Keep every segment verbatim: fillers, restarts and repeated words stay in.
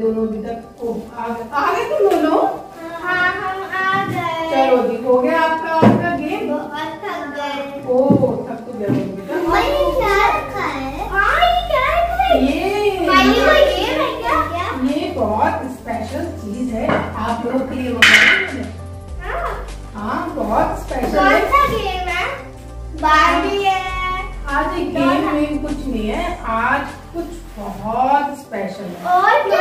दोनों अभी तक आ गए आ गए तुम दोनों। हाँ हम आ गए। चलो दी हो गया आपका आपका गेम। और थक गए। ओ थक तो गए बेटा। और ये क्या रखा है? हाँ ये क्या रखा है? ये भाई कोई गेम है क्या? ये बहुत स्पेशल चीज है आप लोगों के लिए बनाई है। हाँ हाँ बहुत स्पेशल। कौन सा गेम है? बार्बी है। आज एक गेम में कुछ नहीं है, आज कुछ बहुत स्पेशल है। और क्या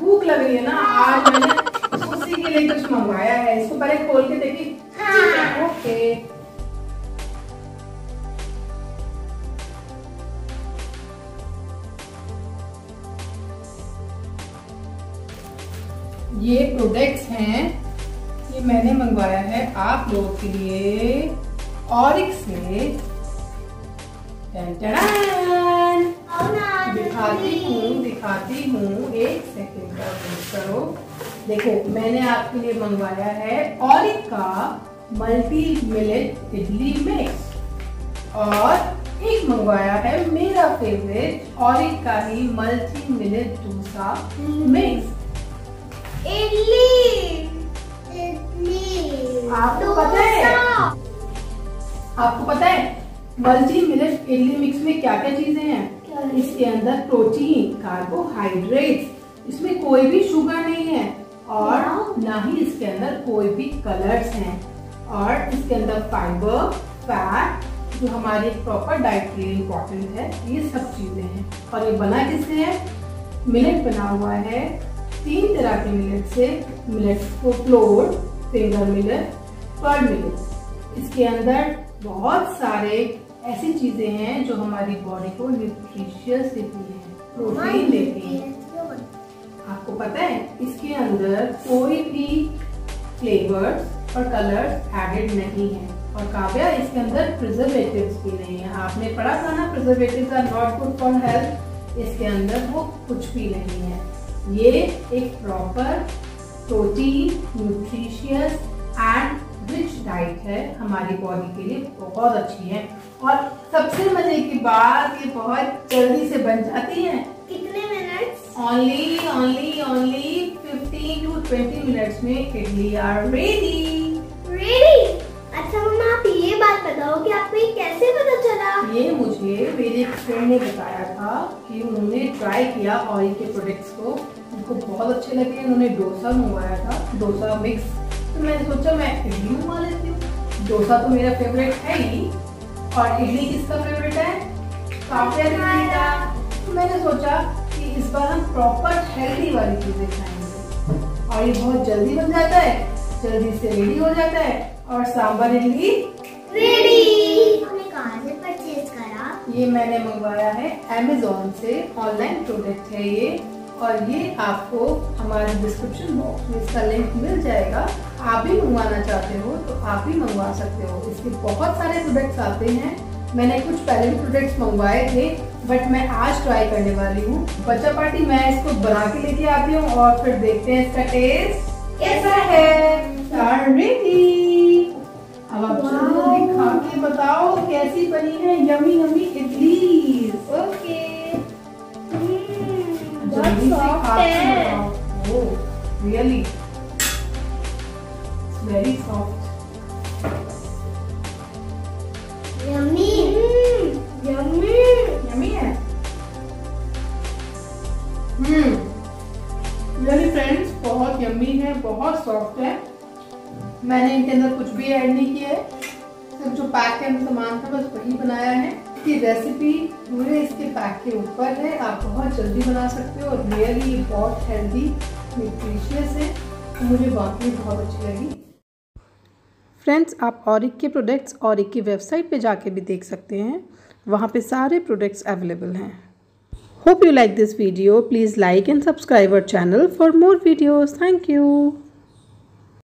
भूख लग रही है ना? आज मैंने उसी के लिए कुछ मंगवाया है। इसको पहले खोल के देखिए। हाँ। ओके ये प्रोडक्ट्स हैं, ये मैंने मंगवाया है आप लोगों के लिए ऑरिक से। दिखाती हूँ दिखाती हूँ एक सेकेंड का वेट करो। देखो मैंने आपके लिए मंगवाया है ऑरिक का मल्टी मिलेट इडली मिक्स और एक मंगवाया है मेरा फेवरेट ऑरिक का ही multi millet dosa mix idli. Idli आपको पता है आपको पता है मल्टी मिलेट इडली मिक्स में क्या क्या चीजें हैं? इसके अंदर प्रोटीन, कार्बोहाइड्रेट्स, इसमें कोई भी शुगर नहीं है और ना ही इसके अंदर कोई भी कलर्स हैं। और इसके अंदर फाइबर, फैट जो हमारी प्रॉपर डाइट के लिए इम्पोर्टेंट है, ये सब चीजें हैं। और ये बना किससे है? मिलेट बना हुआ है तीन तरह के मिलेट से। मिलेट्स को flour, finger millet, pearl millet. इसके अंदर बहुत सारे ऐसी चीजें हैं जो हमारी बॉडी को न्यूट्रिशियस देती हैं, प्रोटीन देती हैं। आपको पता है इसके अंदर कोई भी फ्लेवर्स और कलर्स एडेड नहीं है। और काव्या इसके अंदर प्रिजर्वेटिव्स भी नहीं है। आपने पढ़ा था ना preservatives are not good for health. इसके अंदर वो कुछ भी नहीं है। ये एक proper protein, nutritious and rich diet है, हमारी बॉडी के लिए बहुत अच्छी है। और सबसे मजे की बात ये बहुत जल्दी से बन जाती है। कितने minutes? Only only only fifteen to twenty minutes में इडली आर रेडी। रेडी? अच्छा मम्मा आप ये बात बताओ कि आपको ये कैसे पता चला? ये मुझे मेरे एक फ्रेंड ने बताया था कि उन्होंने ट्राई किया ऑरिक के प्रोडक्ट्स को, उनको बहुत अच्छे लगे। उन्होंने डोसा मंगवाया था, डोसा मिक्स। तो मैंने सोचा मैं इडली मंगवा लेती हूँ। डोसा तो मेरा फेवरेट है ही और इडली किसका फेवरेट है? काफी का। तो मैंने सोचा कि इस बार हम प्रॉपर हेल्दी वाली चीजें खाएंगे। और ये बहुत जल्दी बन जाता है, जल्दी से रेडी हो जाता है। और सांभर इडली रेडी। हमने कहाँ से परचेज करा? ये मैंने मंगवाया है अमेज़ॉन से। ऑनलाइन प्रोडक्ट है ये। और ये आपको हमारे डिस्क्रिप्शन बॉक्स में इसका लिंक मिल जाएगा। आप भी मंगवाना चाहते हो तो आप भी मंगवा सकते हो। इसके बहुत सारे प्रोडक्ट्स आते हैं। मैंने कुछ पहले भी प्रोडक्ट्स मंगवाए थे बट मैं आज ट्राई करने वाली हूँ। बच्चा पार्टी मैं इसको बना के लेके आती हूँ और फिर देखते हैं इसका टेस्ट कैसा है। अब आप खा के बताओ कैसी बनी है yummy yummy idli. Okay really very soft. Yummy yummy yummy है। हम्म रियली फ्रेंड्स बहुत यम्मी है, बहुत सॉफ्ट है। मैंने इनके अंदर कुछ भी ऐड नहीं किया है, सिर्फ जो पैक के अंदर सामान था बस वही बनाया है। इसकी रेसिपी पूरे इसके पैक के ऊपर है। आप बहुत जल्दी बना सकते हो और रियली बहुत हेल्दी, न्यूट्रिशियस है। तो मुझे वाकई बहुत अच्छी लगी। फ्रेंड्स आप ऑरिक के प्रोडक्ट्स ऑरिक की वेबसाइट पे जाके भी देख सकते हैं, वहाँ पे सारे प्रोडक्ट्स अवेलेबल हैं। Hope you like this video. Please Like and subscribe our channel for more videos. Thank you.